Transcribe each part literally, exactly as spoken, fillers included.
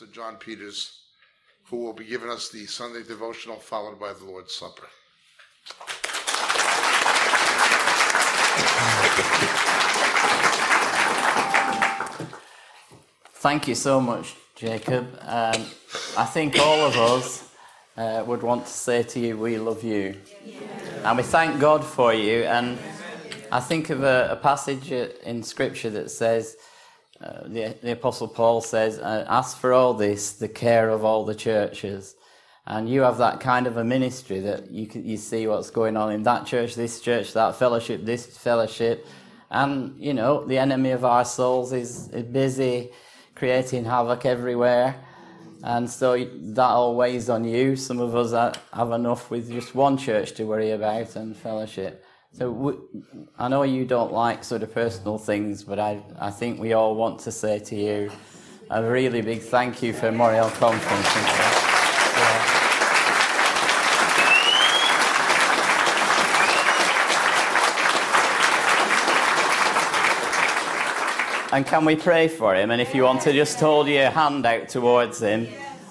Pastor John Peters, who will be giving us the Sunday devotional followed by the Lord's Supper. Thank you so much, Jacob. Um, I think all of us uh, would want to say to you, we love you. And we thank God for you. And I think of a, a passage in Scripture that says, uh, the, the Apostle Paul says, ask for all this, the care of all the churches. And you have that kind of a ministry that you, can, you see what's going on in that church, this church, that fellowship, this fellowship. And, you know, the enemy of our souls is busy creating havoc everywhere, and so that all weighs on you. Some of us have enough with just one church to worry about and fellowship. So we, I know you don't like sort of personal things, but I, I think we all want to say to you a really big thank you for Morial Conference. And can we pray for him? And if you want to just hold your hand out towards him,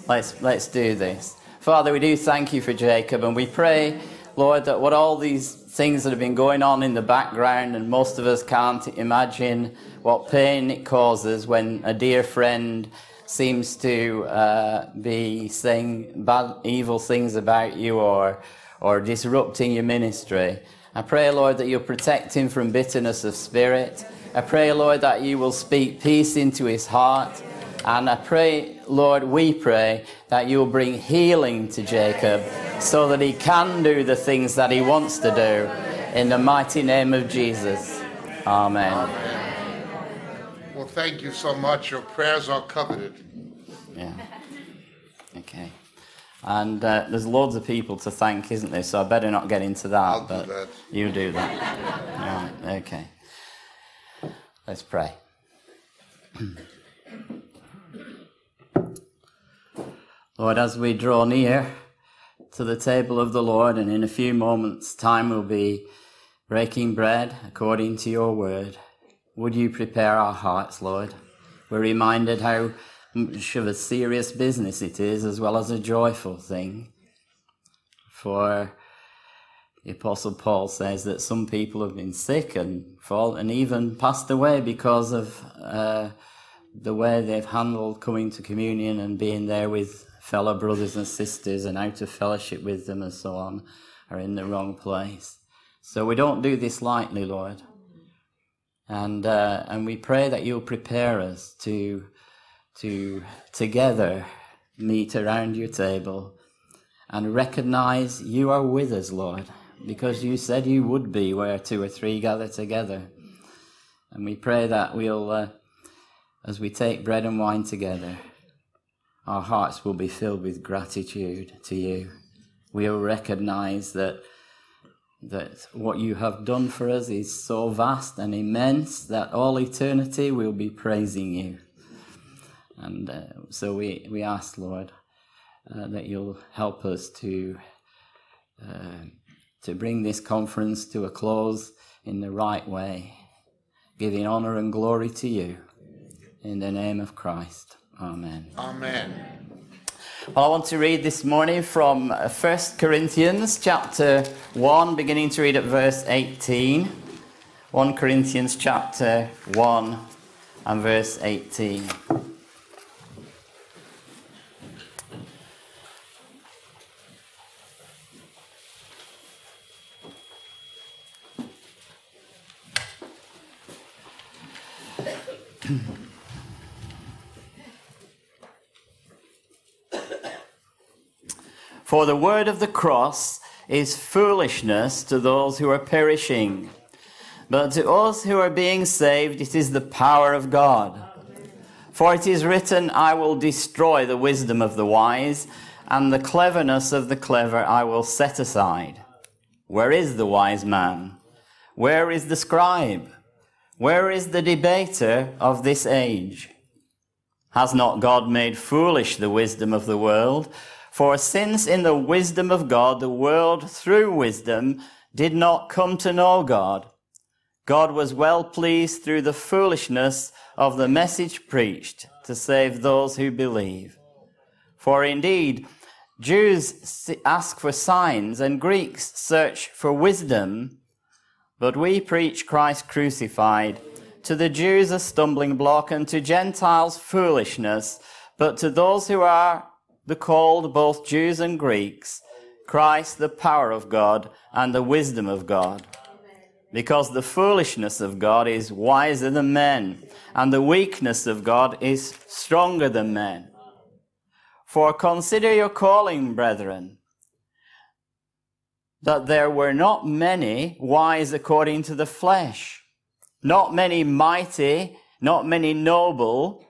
let's, let's do this. Father, we do thank you for Jacob, and we pray, Lord, that what all these things that have been going on in the background, and most of us can't imagine what pain it causes when a dear friend seems to uh, be saying bad, evil things about you or, or disrupting your ministry. I pray, Lord, that you'll protect him from bitterness of spirit. I pray, Lord, that you will speak peace into his heart. And I pray, Lord, we pray that you will bring healing to Jacob so that he can do the things that he wants to do. In the mighty name of Jesus. Amen. Amen. Well, thank you so much. Your prayers are coveted. Yeah. Okay. And uh, there's loads of people to thank, isn't there? So I better not get into that. I'll but do that. You do that. All right. Okay. Let's pray. Lord, as we draw near to the table of the Lord, and in a few moments' time we'll be breaking bread according to your word, would you prepare our hearts, Lord? We're reminded how much of a serious business it is, as well as a joyful thing. For the Apostle Paul says that some people have been sick and fall, and even passed away because of uh, the way they've handled coming to communion and being there with fellow brothers and sisters and out of fellowship with them and so on, are in the wrong place. So we don't do this lightly, Lord. And, uh, and we pray that you'll prepare us to to together meet around your table and recognize you are with us, Lord, because you said you would be where two or three gather together. And we pray that we'll, uh, as we take bread and wine together, our hearts will be filled with gratitude to you. We'll recognize that, that what you have done for us is so vast and immense that all eternity we'll be praising you. And uh, so we, we ask, Lord, uh, that you'll help us to, uh, to bring this conference to a close in the right way, giving honor and glory to you. In the name of Christ. Amen. Amen. Well, I want to read this morning from First Corinthians chapter one, beginning to read at verse eighteen. First Corinthians chapter one and verse eighteen. For the word of the cross is foolishness to those who are perishing, but to us who are being saved it is the power of God. For it is written, I will destroy the wisdom of the wise, and the cleverness of the clever I will set aside. Where is the wise man? Where is the scribe? Where is the debater of this age? Has not God made foolish the wisdom of the world? For since in the wisdom of God, the world through wisdom did not come to know God, God was well pleased through the foolishness of the message preached to save those who believe. For indeed, Jews ask for signs and Greeks search for wisdom, but we preach Christ crucified, to the Jews a stumbling block and to Gentiles foolishness, but to those who are the called, both Jews and Greeks, Christ the power of God and the wisdom of God. Because the foolishness of God is wiser than men, and the weakness of God is stronger than men. For consider your calling, brethren, that there were not many wise according to the flesh, not many mighty, not many noble,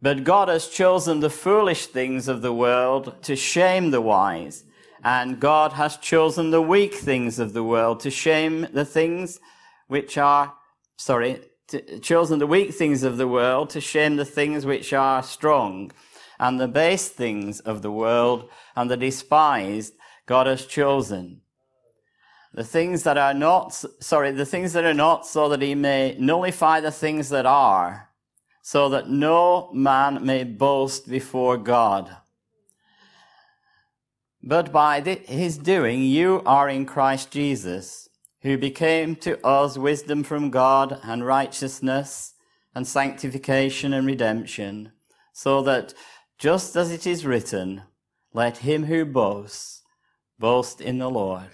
but God has chosen the foolish things of the world to shame the wise, and God has chosen the weak things of the world to shame the things which are, sorry, to, chosen the weak things of the world to shame the things which are strong. And the base things of the world and the despised God has chosen. The things that are not, sorry, the things that are not, so that he may nullify the things that are, so that no man may boast before God. But by his doing you are in Christ Jesus, who became to us wisdom from God and righteousness and sanctification and redemption, so that just as it is written, let him who boasts, boast in the Lord.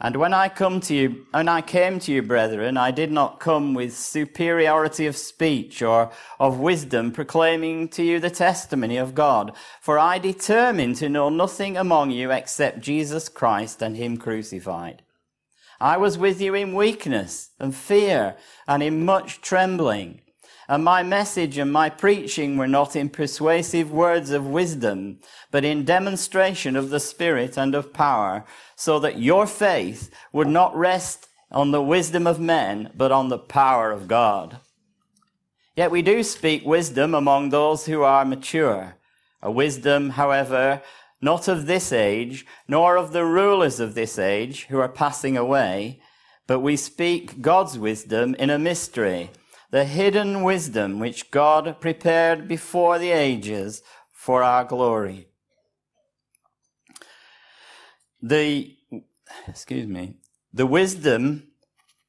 And when I come to you, when I came to you, brethren, I did not come with superiority of speech or of wisdom, proclaiming to you the testimony of God. For I determined to know nothing among you except Jesus Christ and him crucified. I was with you in weakness and fear and in much trembling. And my message and my preaching were not in persuasive words of wisdom, but in demonstration of the Spirit and of power, so that your faith would not rest on the wisdom of men, but on the power of God. Yet we do speak wisdom among those who are mature, a wisdom, however, not of this age, nor of the rulers of this age who are passing away, but we speak God's wisdom in a mystery, the hidden wisdom which God prepared before the ages for our glory. The, excuse me, the wisdom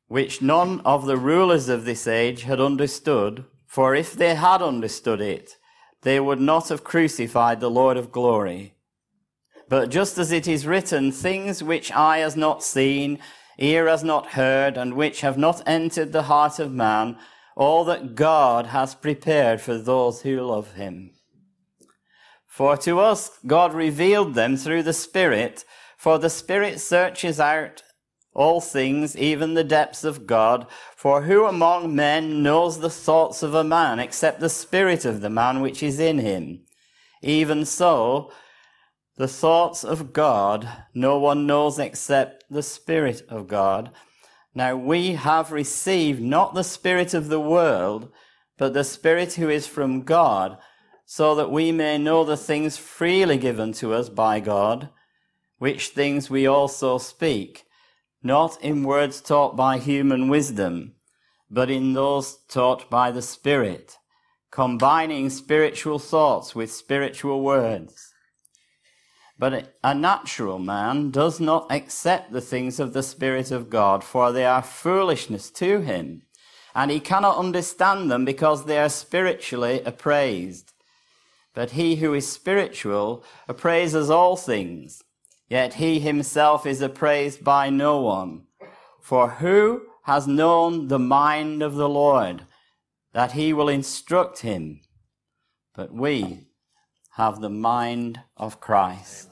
which none of the rulers of this age had understood, for if they had understood it, they would not have crucified the Lord of glory. But just as it is written, things which eye has not seen, ear has not heard, and which have not entered the heart of man, all that God has prepared for those who love him. For to us God revealed them through the Spirit, for the Spirit searches out all things, even the depths of God. For who among men knows the thoughts of a man, except the spirit of the man which is in him? Even so, the thoughts of God no one knows except the Spirit of God. Now we have received not the spirit of the world, but the Spirit who is from God, so that we may know the things freely given to us by God, which things we also speak, not in words taught by human wisdom, but in those taught by the Spirit, combining spiritual thoughts with spiritual words. But a natural man does not accept the things of the Spirit of God, for they are foolishness to him, and he cannot understand them because they are spiritually appraised. But he who is spiritual appraises all things, yet he himself is appraised by no one. For who has known the mind of the Lord, that he will instruct him? But we have the mind of Christ.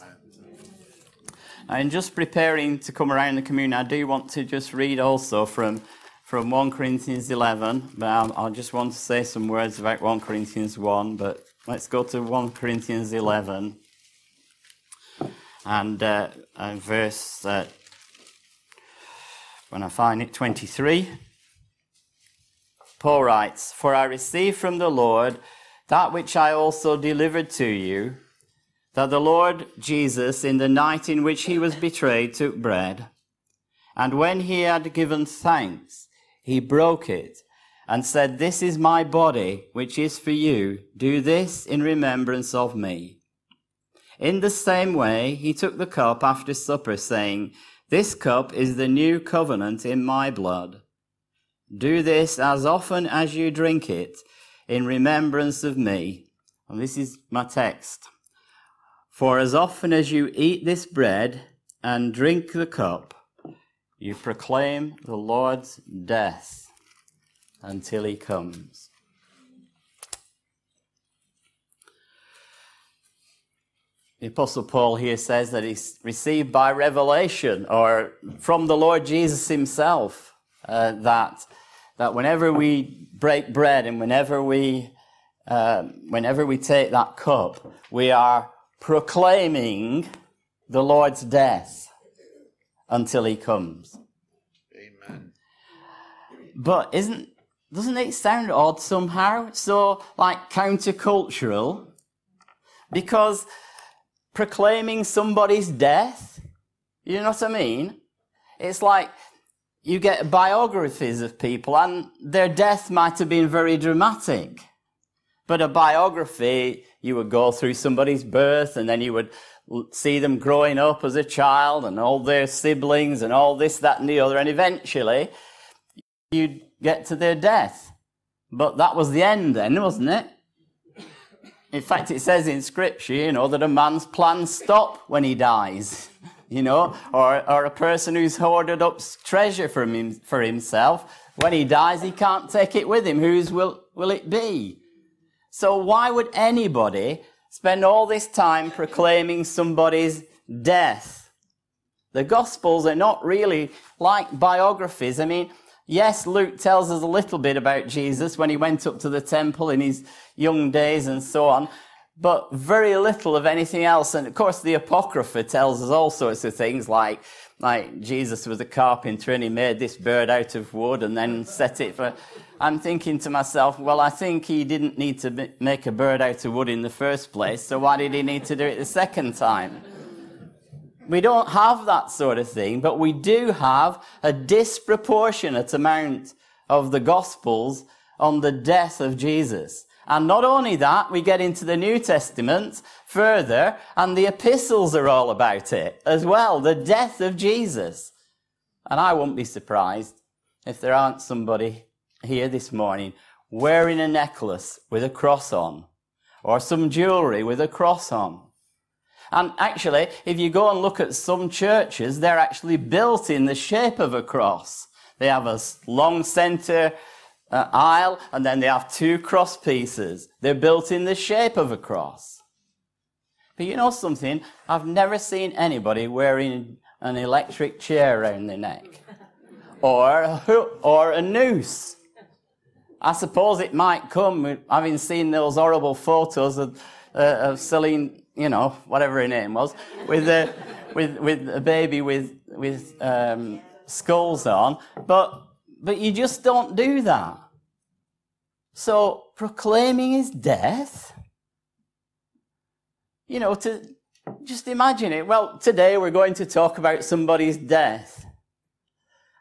And just preparing to come around the communion, I do want to just read also from, from First Corinthians eleven, but I, I just want to say some words about First Corinthians one, but let's go to First Corinthians eleven, and, uh, and verse, uh, when I find it, twenty-three. Paul writes, "For I received from the Lord that which I also delivered to you, that the Lord Jesus, in the night in which he was betrayed, took bread. And when he had given thanks, he broke it and said, 'This is my body, which is for you. Do this in remembrance of me.' In the same way, he took the cup after supper, saying, "This cup is the new covenant in my blood. Do this as often as you drink it in remembrance of me." And this is my text. "For as often as you eat this bread and drink the cup, you proclaim the Lord's death until he comes." The Apostle Paul here says that he's received by revelation or from the Lord Jesus himself uh, that, that whenever we break bread and whenever we, uh, whenever we take that cup, we are proclaiming the Lord's death until he comes. Amen. But isn't, doesn't it sound odd somehow? So like countercultural, because proclaiming somebody's death, you know what I mean? It's like you get biographies of people and their death might have been very dramatic. But a biography, you would go through somebody's birth and then you would see them growing up as a child and all their siblings and all this, that and the other. And eventually you'd get to their death. But that was the end then, wasn't it? In fact, it says in Scripture, you know, that a man's plans stop when he dies, you know, or, or a person who's hoarded up treasure for, him, for himself, when he dies, he can't take it with him. Whose will, will it be? So why would anybody spend all this time proclaiming somebody's death? The Gospels are not really like biographies. I mean, yes, Luke tells us a little bit about Jesus when he went up to the temple in his young days and so on, but very little of anything else. And of course, the Apocrypha tells us all sorts of things like, like Jesus was a carpenter and he made this bird out of wood and then set it for... I'm thinking to myself, well, I think he didn't need to make a bird out of wood in the first place, so why did he need to do it the second time? We don't have that sort of thing, but we do have a disproportionate amount of the Gospels on the death of Jesus. And not only that, we get into the New Testament further, and the epistles are all about it as well, the death of Jesus. And I wouldn't be surprised if there aren't somebody here this morning wearing a necklace with a cross on, or some jewelry with a cross on. And actually, if you go and look at some churches, they're actually built in the shape of a cross. They have a long center uh, aisle, and then they have two cross pieces. They're built in the shape of a cross. But you know something? I've never seen anybody wearing an electric chair around their neck, or a, hook, or a noose. I suppose it might come, having seen those horrible photos of, uh, of Celine, you know, whatever her name was, with a, with, with a baby with, with um, skulls on. But, but you just don't do that. So proclaiming his death, you know, to just imagine it. Well, today we're going to talk about somebody's death.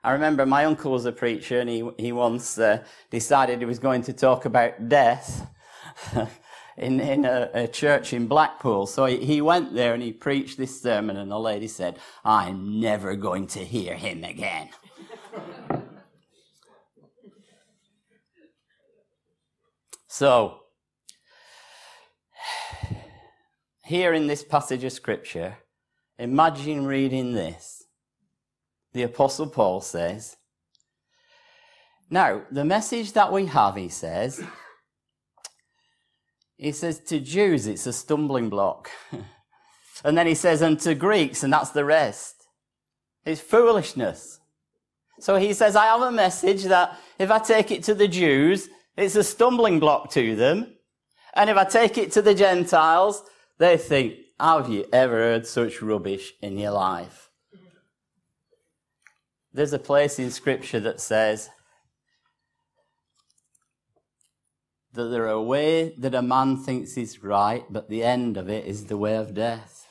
I remember my uncle was a preacher and he, he once uh, decided he was going to talk about death in, in a, a church in Blackpool. So he, he went there and he preached this sermon and the lady said, "I'm never going to hear him again." So, here in this passage of Scripture, imagine reading this. The Apostle Paul says, now, the message that we have, he says, he says, to Jews, it's a stumbling block. And then he says, and to Greeks, and that's the rest. It's foolishness. So he says, I have a message that if I take it to the Jews, it's a stumbling block to them. And if I take it to the Gentiles, they think, have you ever heard such rubbish in your life? There's a place in Scripture that says that there are a way that a man thinks is right, but the end of it is the way of death.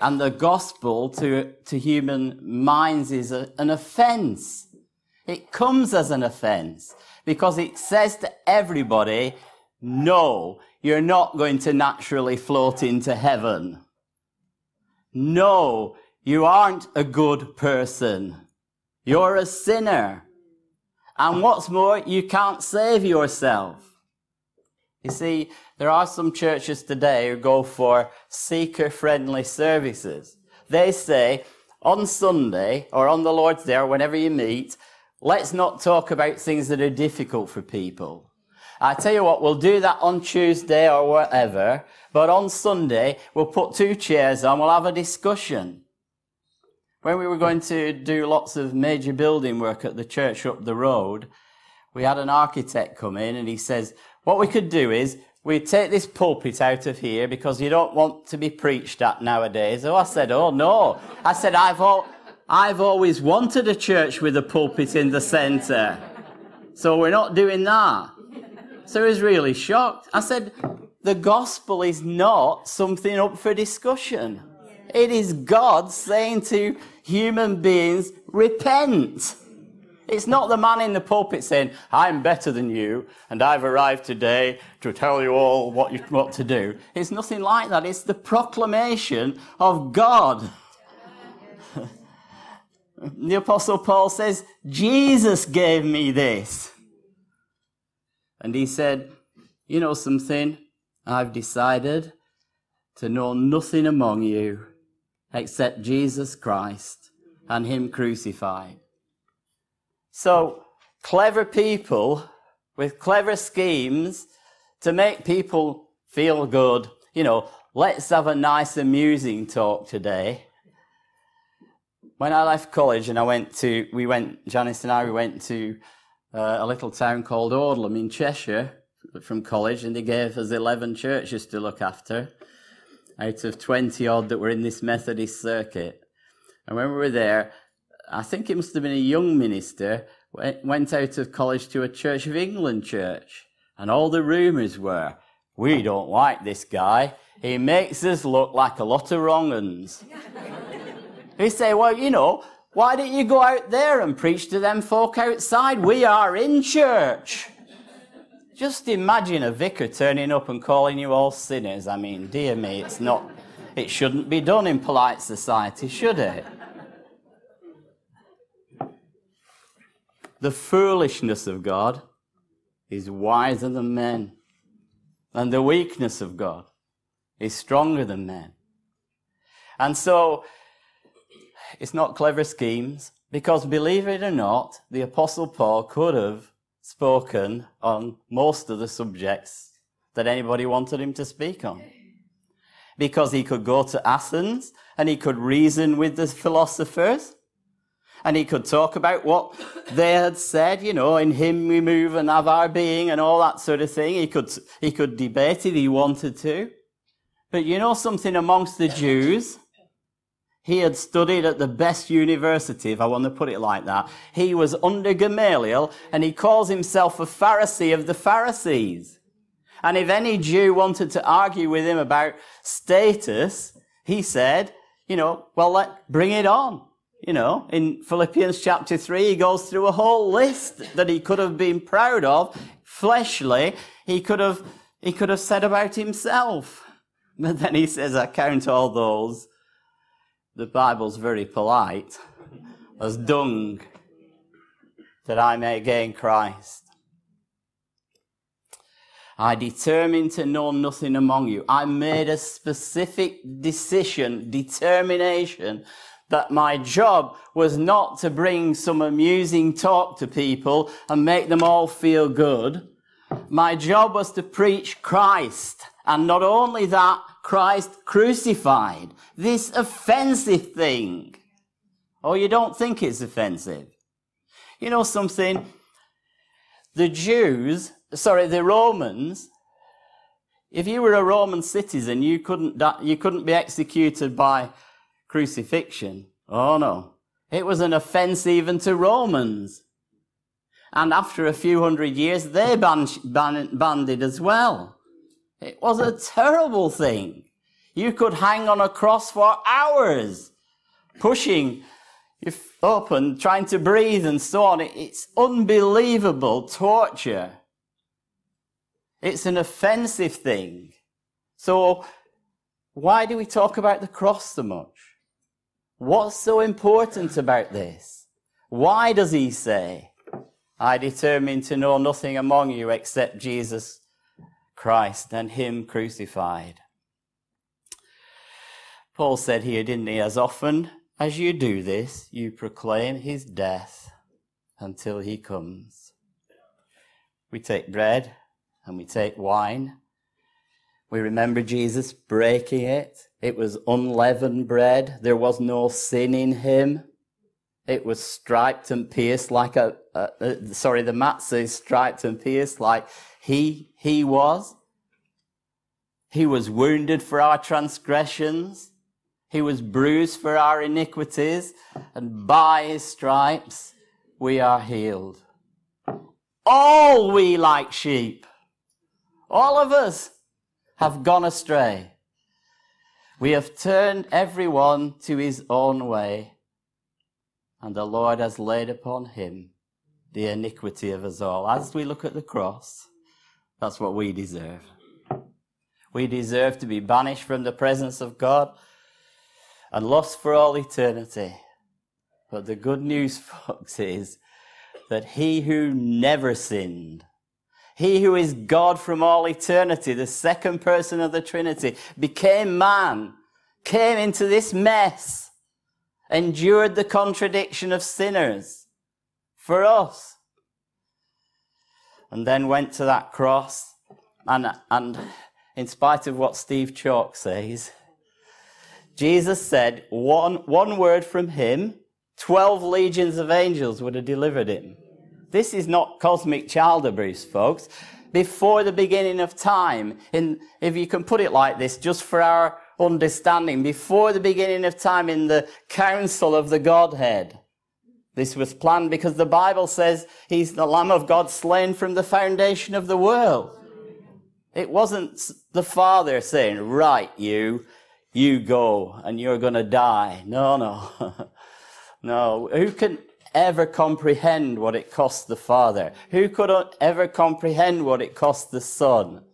And the gospel to, to human minds is a, an offense. It comes as an offense because it says to everybody, no, you're not going to naturally float into heaven. no, you aren't a good person. You're a sinner. And what's more, you can't save yourself. You see, there are some churches today who go for seeker-friendly services. They say, on Sunday, or on the Lord's Day, or whenever you meet, let's not talk about things that are difficult for people. I tell you what, we'll do that on Tuesday or whatever, but on Sunday, we'll put two chairs on, we'll have a discussion. When we were going to do lots of major building work at the church up the road, we had an architect come in and he says, what we could do is, we take this pulpit out of here because you don't want to be preached at nowadays. So I said, oh no. I said, I've, al I've always wanted a church with a pulpit in the centre. So we're not doing that. So he was really shocked. I said, the gospel is not something up for discussion. It is God saying to human beings, repent. It's not the man in the pulpit saying, I'm better than you, and I've arrived today to tell you all what you what to do. It's nothing like that. It's the proclamation of God. The Apostle Paul says, Jesus gave me this. And he said, you know something? I've decided to know nothing among you except Jesus Christ and him crucified. So, clever people with clever schemes to make people feel good. You know, let's have a nice amusing talk today. When I left college and I went to, we went, Janice and I, we went to uh, a little town called Audlem in Cheshire from college, and they gave us eleven churches to look after out of twenty odd that were in this Methodist circuit. And when we were there, I think it must have been a young minister, went out of college to a Church of England church. And all the rumours were, we don't like this guy. He makes us look like a lot of wrong uns. He say, well, you know, why don't you go out there and preach to them folk outside? We are in church. Just imagine a vicar turning up and calling you all sinners. I mean, dear me, it's not, it shouldn't be done in polite society, should it? The foolishness of God is wiser than men, and the weakness of God is stronger than men. And so, it's not clever schemes, because believe it or not, the Apostle Paul could have spoken on most of the subjects that anybody wanted him to speak on. Because he could go to Athens, and he could reason with the philosophers, and he could talk about what they had said, you know, in him we move and have our being and all that sort of thing. He could, he could debate it, he wanted to. But you know something amongst the Jews? He had studied at the best university, if I want to put it like that. He was under Gamaliel, and he calls himself a Pharisee of the Pharisees. And if any Jew wanted to argue with him about status, he said, you know, well, let, bring it on. You know, in Philippians chapter three, he goes through a whole list that he could have been proud of, fleshly, he could have, he could have said about himself. But then he says, I count all those, the Bible's very polite, as dung, that I may gain Christ. I determined to know nothing among you. I made a specific decision, determination, that my job was not to bring some amusing talk to people and make them all feel good. My job was to preach Christ. And not only that, Christ crucified. This offensive thing. Oh, you don't think it's offensive. You know something? The Jews, sorry, the Romans, if you were a Roman citizen, you couldn't, you couldn't be executed by crucifixion. Oh no. It was an offence even to Romans. And after a few hundred years, they ban ban banned it as well. It was a terrible thing. You could hang on a cross for hours, pushing up and trying to breathe and so on. It's unbelievable torture. It's an offensive thing. So Why do we talk about the cross so much? What's so important about this? Why does he say, I determine to know nothing among you except Jesus Christ and him crucified? Paul said here, didn't he, as often as you do this, you proclaim his death until he comes. We take bread and we take wine. We remember Jesus breaking it. It was unleavened bread. There was no sin in him. It was striped and pierced like a, a, a sorry, the mat says striped and pierced like he, he was. He was wounded for our transgressions. He was bruised for our iniquities, and by his stripes we are healed. All we like sheep, all of us, have gone astray. We have turned everyone to his own way, and the Lord has laid upon him the iniquity of us all. As we look at the cross, that's what we deserve. We deserve to be banished from the presence of God and lost for all eternity. But the good news, folks, is that he who never sinned, he who is God from all eternity, the second person of the Trinity, became man, came into this mess, endured the contradiction of sinners for us, and then went to that cross, and, and in spite of what Steve Chalk says, Jesus said one, one word from him, twelve legions of angels would have delivered him. This is not cosmic child abuse, folks. Before the beginning of time, in, if you can put it like this, just for our understanding, before the beginning of time in the council of the Godhead, this was planned because the Bible says he's the Lamb of God slain from the foundation of the world. It wasn't the Father saying, right, you, you go and you're going to die. No, no. No, who can ever comprehend what it cost the Father? Who could ever comprehend what it cost the Son?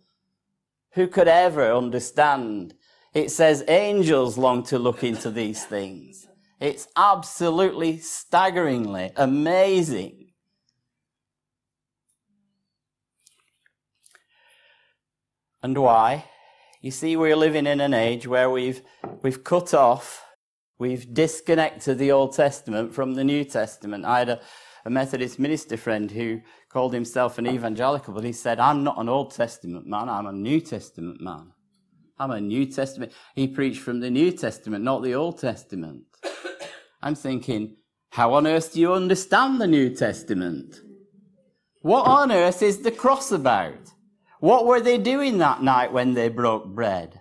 Who could ever understand? It says angels long to look into these things. It's absolutely staggeringly amazing. And why? You see, we're living in an age where we've, we've cut off We've disconnected the Old Testament from the New Testament. I had a, a Methodist minister friend who called himself an evangelical, but he said, I'm not an Old Testament man, I'm a New Testament man. I'm a New Testament. He preached from the New Testament, not the Old Testament. I'm thinking, how on earth do you understand the New Testament? What on earth is the cross about? What were they doing that night when they broke bread?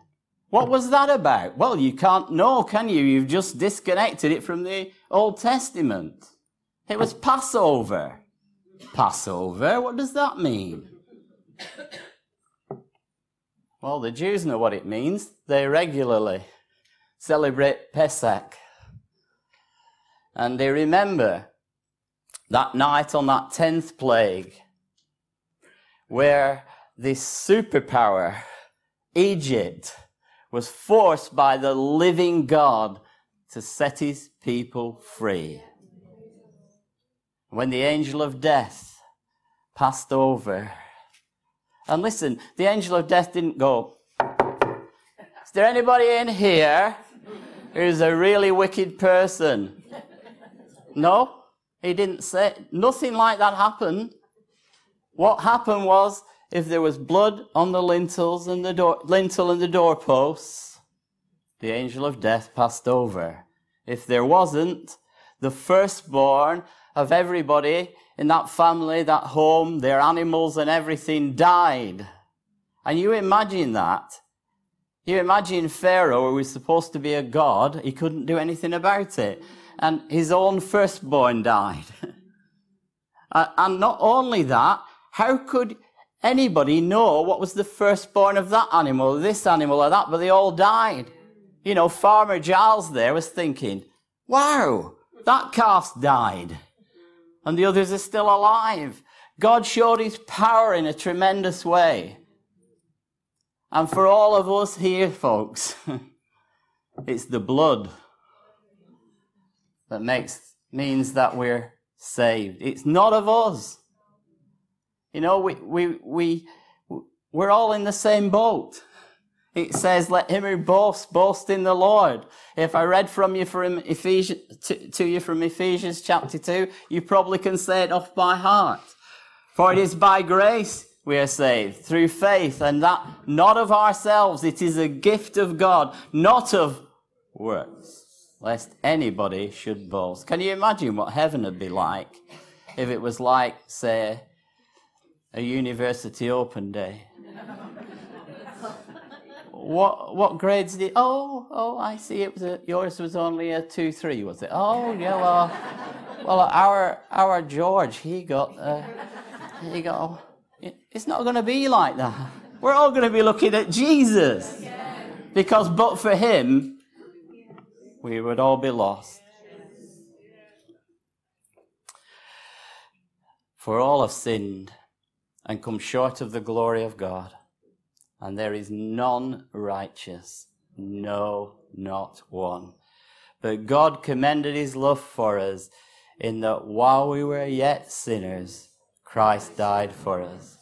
What was that about? Well, you can't know, can you? You've just disconnected it from the Old Testament. It was Passover. Passover? What does that mean? Well, the Jews know what it means. They regularly celebrate Pesach. And they remember that night on that tenth plague where this superpower, Egypt, was forced by the living God to set his people free. When the angel of death passed over. And listen, the angel of death didn't go, is there anybody in here who's a really wicked person? No, he didn't say, nothing like that happened. What happened was, if there was blood on the lintels and the door, lintel and the doorposts, the angel of death passed over. If there wasn't, the firstborn of everybody in that family, that home, their animals and everything died. And you imagine that. You imagine Pharaoh, who was supposed to be a god, he couldn't do anything about it. And his own firstborn died. And not only that, how could anybody know what was the firstborn of that animal, this animal or that, but they all died. You know, Farmer Giles there was thinking, wow, that calf's died. And the others are still alive. God showed his power in a tremendous way. And for all of us here, folks, It's the blood that makes means that we're saved. It's not of us. You know, we we we we're all in the same boat. It says, "Let him who boasts boast in the Lord." If I read from you from Ephesians to, to you from Ephesians chapter two, you probably can say it off by heart. For it is by grace we are saved through faith, and that not of ourselves; it is a gift of God, not of works, lest anybody should boast. Can you imagine what heaven would be like if it was like, say, a university open day? What what grades did? Oh oh, I see. It was a, yours was only a two three, was it? Oh yeah. Well, well our our George, he got uh, he got. It's not going to be like that. We're all going to be looking at Jesus, because but for him, we would all be lost. For all have sinned and come short of the glory of God. And there is none righteous, no, not one. But God commended his love for us, in that while we were yet sinners, Christ died for us.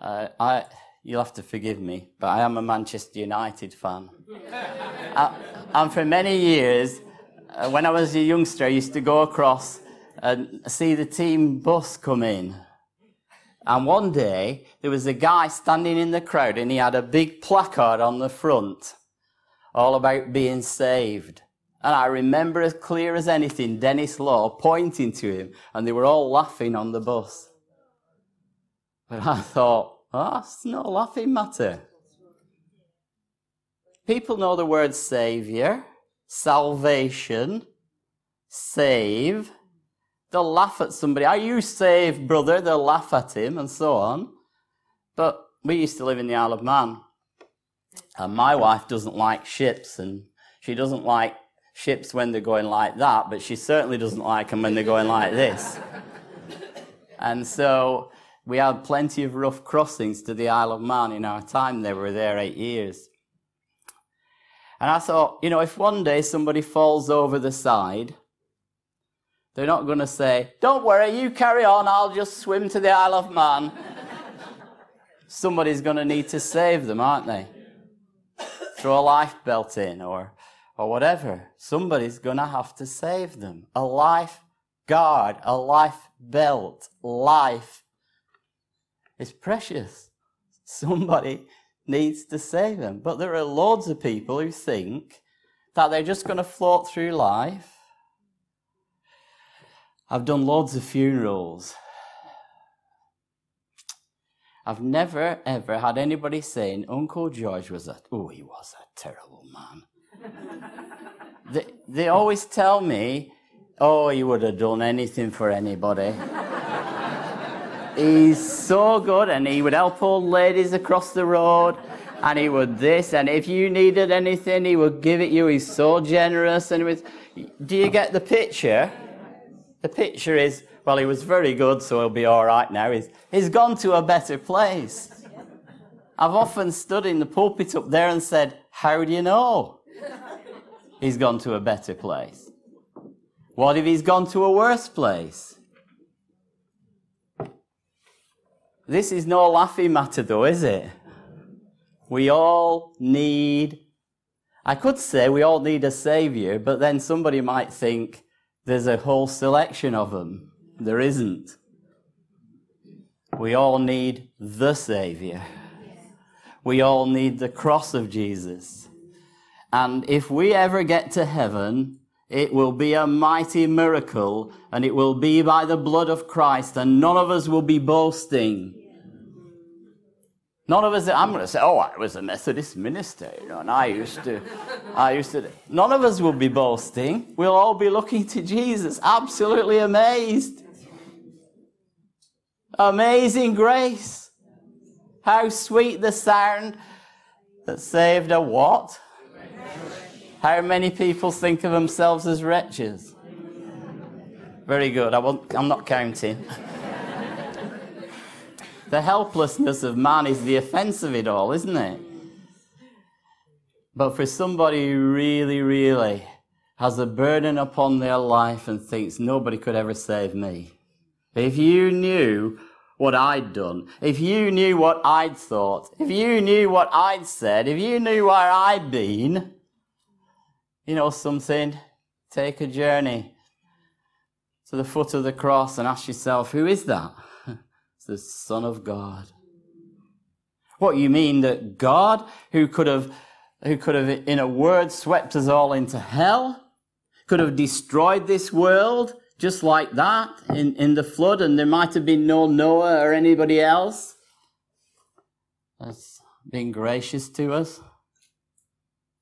Uh, I, you'll have to forgive me, but I am a Manchester United fan. I, and for many years, uh, when I was a youngster, I used to go across and see the team bus come in. And one day, there was a guy standing in the crowd, and he had a big placard on the front, all about being saved. And I remember as clear as anything, Dennis Law pointing to him, and they were all laughing on the bus. But I thought, oh, that's not a laughing matter. People know the word saviour, salvation, save. They'll laugh at somebody. Are you saved, brother? They'll laugh at him and so on. But we used to live in the Isle of Man. And my wife doesn't like ships. And she doesn't like ships when they're going like that. But she certainly doesn't like them when they're going like this. And so we had plenty of rough crossings to the Isle of Man in our time. They were there eight years. And I thought, you know, if one day somebody falls over the side, they're not going to say, "Don't worry, you carry on, I'll just swim to the Isle of Man." Somebody's going to need to save them, aren't they? Throw a life belt in or, or whatever. Somebody's going to have to save them. A life guard, a life belt, life is precious. Somebody needs to save them. But there are loads of people who think that they're just going to float through life. I've done loads of funerals. I've never, ever had anybody saying, "Uncle George was a, oh, he was a terrible man." they, they always tell me, "Oh, he would have done anything for anybody. He's so good, and he would help old ladies across the road, and he would this, and if you needed anything, he would give it you. He's so generous." And with, do you get the picture? The picture is, well, he was very good, so he'll be all right now. He's, he's gone to a better place. I've often stood in the pulpit up there and said, "How do you know he's gone to a better place? What if he's gone to a worse place?" This is no laughing matter, though, is it? We all need, I could say we all need a saviour, but then somebody might think, there's a whole selection of them. There isn't. We all need the Saviour. We all need the cross of Jesus. And if we ever get to heaven, it will be a mighty miracle, and it will be by the blood of Christ, and none of us will be boasting. None of us, I'm going to say, "Oh, I was a Methodist minister, you know, and I used to, I used to." None of us will be boasting. We'll all be looking to Jesus, absolutely amazed. Amazing grace. How sweet the sound that saved a what? How many people think of themselves as wretches? Very good. I won't, I'm not counting. The helplessness of man is the offence of it all, isn't it? But for somebody who really, really has a burden upon their life and thinks nobody could ever save me, if you knew what I'd done, if you knew what I'd thought, if you knew what I'd said, if you knew where I'd been, you know something, take a journey to the foot of the cross and ask yourself, who is that? It's the Son of God. What, you mean that God, who could have who could have, in a word, swept us all into hell, could have destroyed this world just like that in, in the flood, and there might have been no Noah or anybody else, has been gracious to us?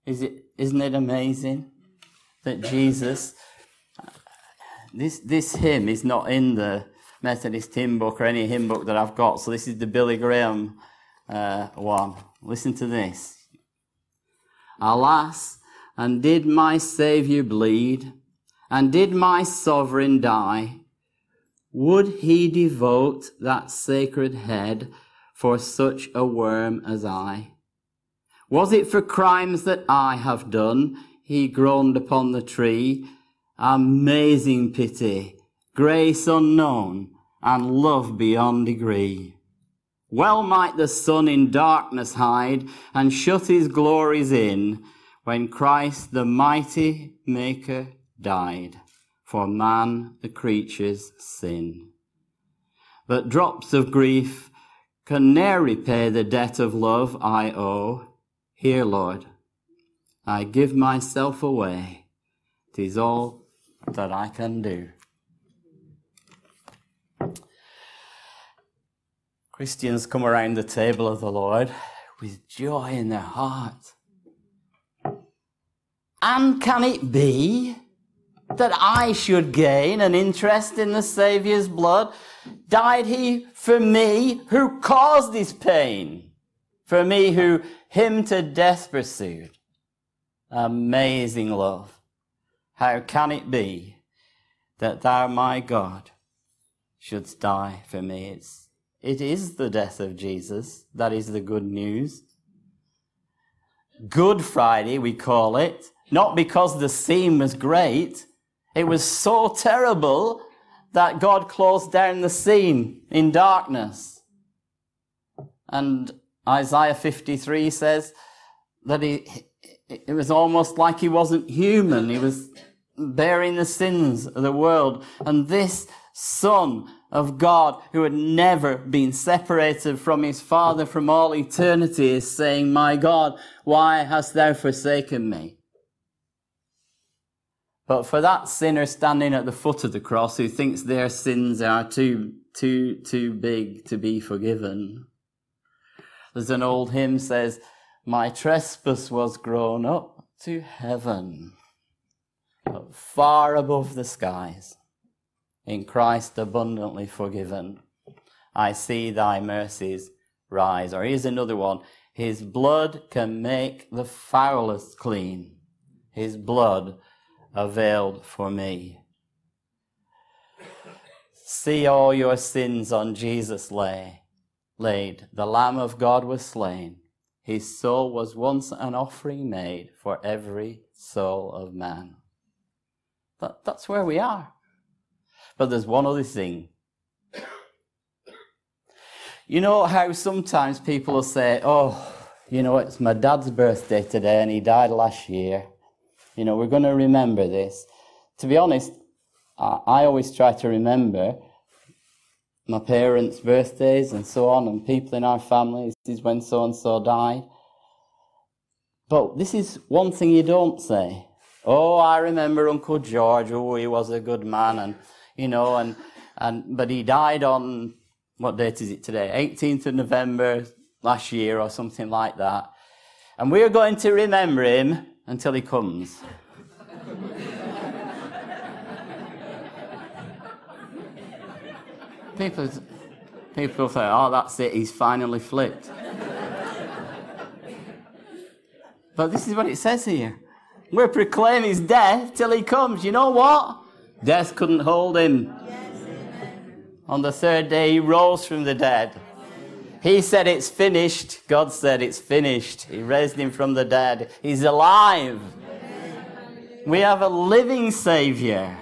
Is it, isn't it amazing that Jesus... This, this hymn is not in the Methodist hymn book or any hymn book that I've got, so this is the Billy Graham uh, one. Listen to this. Alas, and did my Saviour bleed, and did my Sovereign die, would he devote that sacred head for such a worm as I? Was it for crimes that I have done, he groaned upon the tree? Amazing pity, grace unknown, and love beyond degree. Well might the sun in darkness hide and shut his glories in, when Christ the mighty Maker died for man the creature's sin. But drops of grief can ne'er repay the debt of love I owe. Here, Lord, I give myself away. 'Tis all that I can do. Christians come around the table of the Lord with joy in their heart. And can it be that I should gain an interest in the Saviour's blood? Died he for me who caused his pain? For me who him to death pursued? Amazing love. How can it be that thou, my God, shouldst die for me? It's It is the death of Jesus that is the good news. Good Friday, we call it, not because the scene was great. It was so terrible that God closed down the scene in darkness. And Isaiah fifty-three says that he, it was almost like he wasn't human. He was bearing the sins of the world. And this Son of God, who had never been separated from his Father from all eternity, is saying, my God, why hast thou forsaken me? But for that sinner standing at the foot of the cross, who thinks their sins are too, too, too big to be forgiven, there's an old hymn says, my trespass was grown up to heaven, but far above the skies. In Christ abundantly forgiven, I see thy mercies rise. Or here's another one. His blood can make the foulest clean. His blood availed for me. See all your sins on Jesus lay, laid. The Lamb of God was slain. His soul was once an offering made for every soul of man. That, that's where we are. But there's one other thing. You know how sometimes people will say, oh, you know, it's my dad's birthday today and he died last year. You know, we're going to remember this. To be honest, I, I always try to remember my parents' birthdays and so on, and people in our families, this is when so-and-so died. But this is one thing you don't say. Oh, I remember Uncle George. Oh, he was a good man, and... You know, and, and but he died on, what date is it today? eighteenth of November last year or something like that. And we're going to remember him until he comes. people, people say, oh, that's it, he's finally flipped. But this is what it says here. We're proclaiming his death till he comes. You know what? Death couldn't hold him. Yes, on the third day, he rose from the dead. Yes, He said it's finished. God said it's finished. He raised him from the dead. He's alive. Amen. We have a living Savior.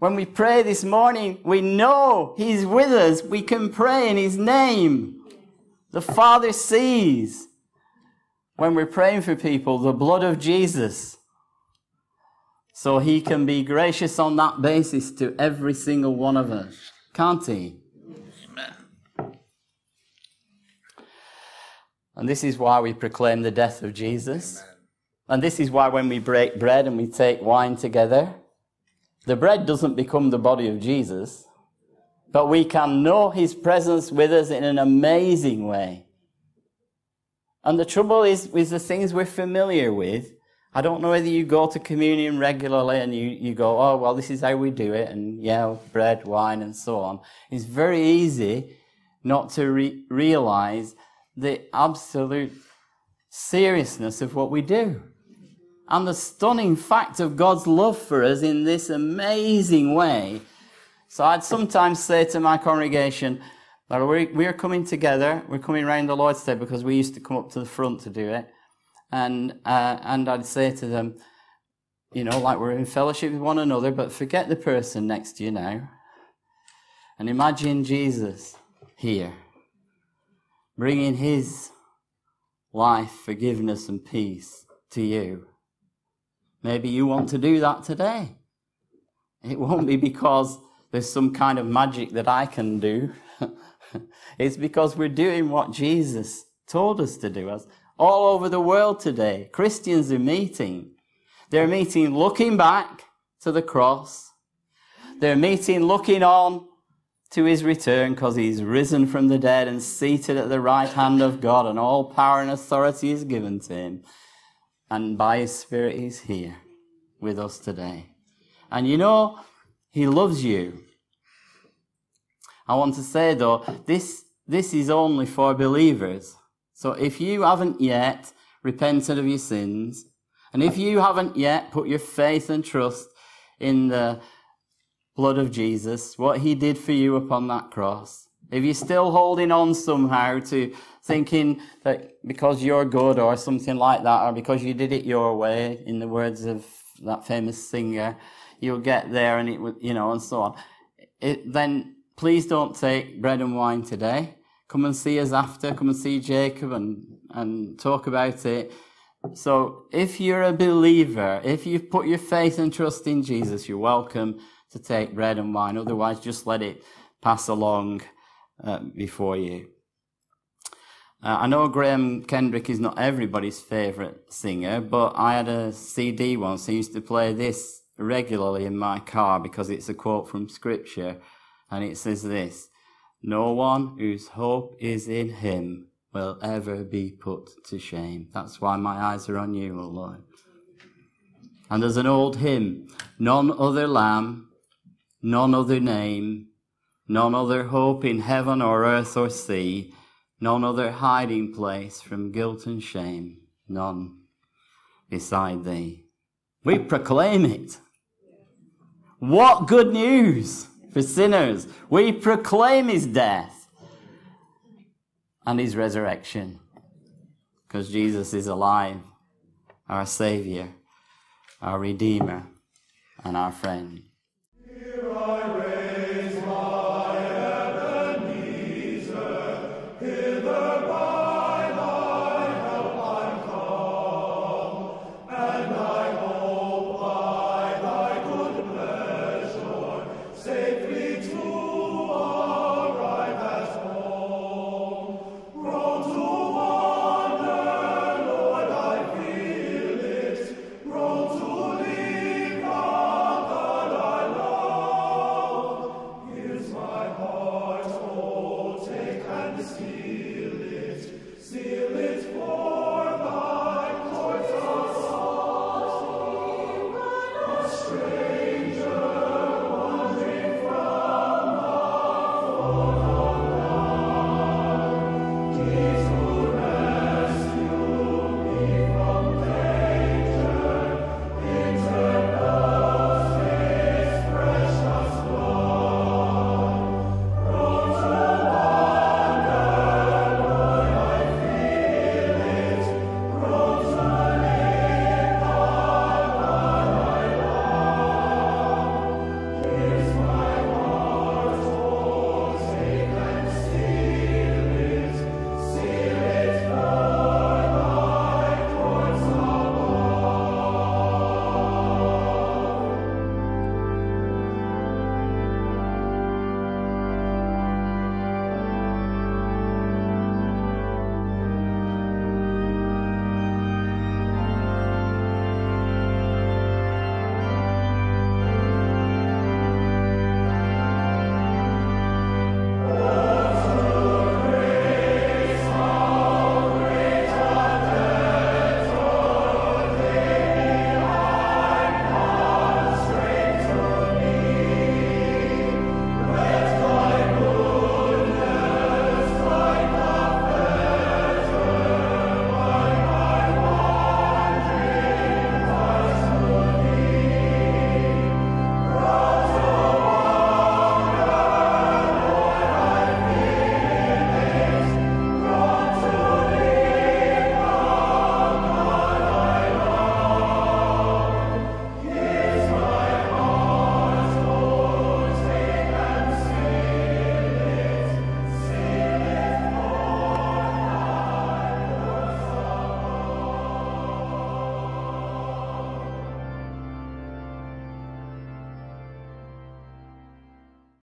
When we pray this morning, we know He's with us. We can pray in His name. The Father sees. When we're praying for people, the blood of Jesus. So He can be gracious on that basis to every single one of us. Can't He? Amen. And this is why we proclaim the death of Jesus. Amen. And this is why when we break bread and we take wine together, the bread doesn't become the body of Jesus, but we can know His presence with us in an amazing way. And the trouble is with the things we're familiar with. I don't know whether you go to communion regularly and you, you go, oh, well, this is how we do it, and, yeah, bread, wine, and so on. It's very easy not to re realize the absolute seriousness of what we do. And the stunning fact of God's love for us in this amazing way. So I'd sometimes say to my congregation, we're coming together, we're coming round the Lord's table, because we used to come up to the front to do it. And, uh, and I'd say to them, you know, like we're in fellowship with one another, but forget the person next to you now. And imagine Jesus here, bringing His life, forgiveness, and peace to you. Maybe you want to do that today. It won't be because there's some kind of magic that I can do. It's because we're doing what Jesus told us to do. All over the world today, Christians are meeting. They're meeting looking back to the cross. They're meeting looking on to His return, because He's risen from the dead and seated at the right hand of God, and all power and authority is given to Him. And by His Spirit, He's here with us today. And you know, He loves you. I want to say, though, this, this is only for believers. So if you haven't yet repented of your sins, and if you haven't yet put your faith and trust in the blood of Jesus, what He did for you upon that cross, if you're still holding on somehow to thinking that because you're good or something like that, or because you did it your way, in the words of that famous singer, you'll get there, and it, you know, and so on, it, then please don't take bread and wine today. Come and see us after. Come and see Jacob and, and talk about it. So if you're a believer, if you've put your faith and trust in Jesus, you're welcome to take bread and wine. Otherwise, just let it pass along uh, before you. Uh, I know Graham Kendrick is not everybody's favourite singer, but I had a C D once. I used to play this regularly in my car because it's a quote from Scripture, and it says this: "No one whose hope is in Him will ever be put to shame." That's why my eyes are on You, O Lord. And there's an old hymn: "None other lamb, none other name, none other hope in heaven or earth or sea, none other hiding place from guilt and shame, none beside Thee." We proclaim it. What good news! For sinners, we proclaim His death and His resurrection, because Jesus is alive, our Saviour, our Redeemer, and our friend.